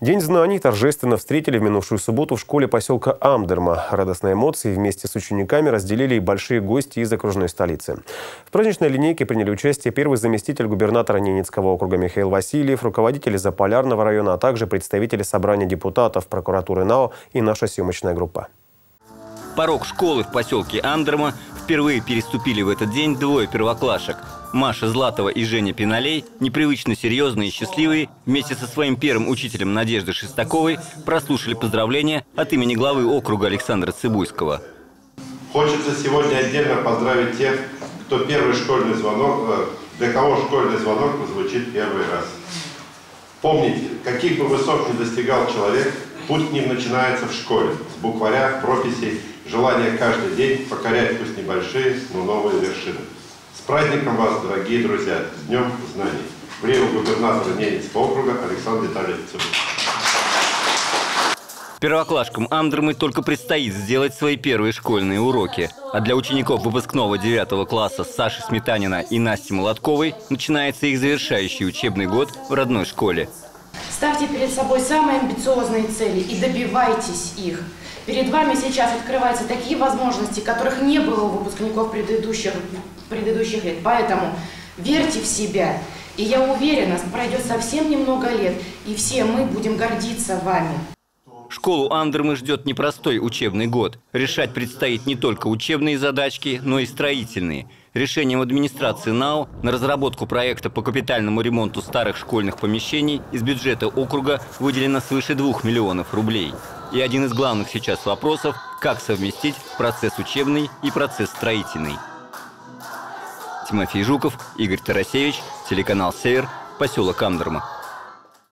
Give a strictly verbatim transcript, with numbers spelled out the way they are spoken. День знаний торжественно встретили в минувшую субботу в школе поселка Амдерма. Радостные эмоции вместе с учениками разделили и большие гости из окружной столицы. В праздничной линейке приняли участие первый заместитель губернатора Ненецкого округа Михаил Васильев, руководители Заполярного района, а также представители Собрания депутатов, прокуратуры эн а о и наша съемочная группа. Порог школы в поселке Амдерма впервые переступили в этот день двое первоклашек. Маша Златова и Женя Пенолей, непривычно серьезные и счастливые, вместе со своим первым учителем Надеждой Шестаковой прослушали поздравления от имени главы округа Александра Цыбуйского. Хочется сегодня отдельно поздравить тех, кто первый школьный звонок, для кого школьный звонок прозвучит первый раз. Помните, каких бы высот ни достигал человек, путь к ним начинается в школе, с букваря, прописей, желание каждый день покорять пусть небольшие, но новые вершины. С праздником вас, дорогие друзья! С Днем Знаний! Время губернатора Ненецкого округа Александра Витальевича Цыбуйского. Первоклашкам Амдермы только предстоит сделать свои первые школьные уроки. А для учеников выпускного девятого класса Саши Сметанина и Насти Молотковой начинается их завершающий учебный год в родной школе. Ставьте перед собой самые амбициозные цели и добивайтесь их. Перед вами сейчас открываются такие возможности, которых не было у выпускников предыдущих, предыдущих лет. Поэтому верьте в себя. И я уверена, пройдет совсем немного лет, и все мы будем гордиться вами. Школу Амдермы ждет непростой учебный год. Решать предстоит не только учебные задачки, но и строительные. Решением администрации эн а о на разработку проекта по капитальному ремонту старых школьных помещений из бюджета округа выделено свыше двух миллионов рублей. И один из главных сейчас вопросов – как совместить процесс учебный и процесс строительный. Тимофей Жуков, Игорь Тарасевич, телеканал «Север», поселок Амдерма.